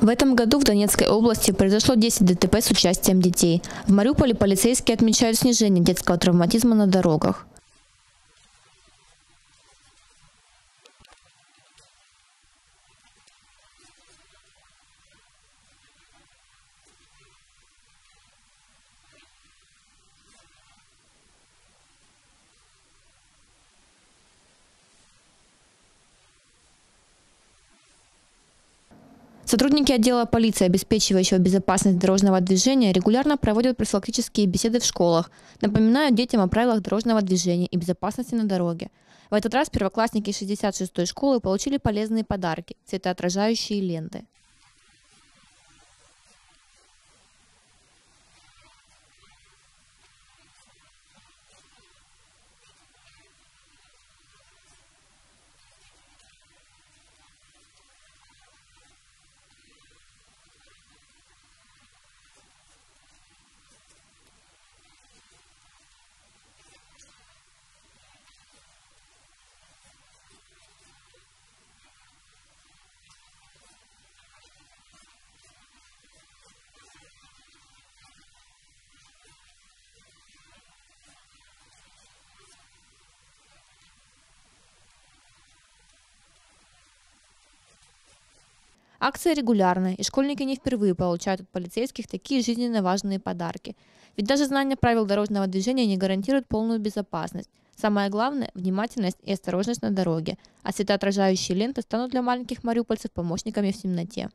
В этом году в Донецкой области произошло 10 ДТП с участием детей. В Мариуполе полицейские отмечают снижение детского травматизма на дорогах. Сотрудники отдела полиции, обеспечивающего безопасность дорожного движения, регулярно проводят профилактические беседы в школах, напоминают детям о правилах дорожного движения и безопасности на дороге. В этот раз первоклассники 66-й школы получили полезные подарки – цветоотражающие ленты. Акция регулярная, и школьники не впервые получают от полицейских такие жизненно важные подарки. Ведь даже знание правил дорожного движения не гарантирует полную безопасность. Самое главное – внимательность и осторожность на дороге. А светоотражающие ленты станут для маленьких мариупольцев помощниками в темноте.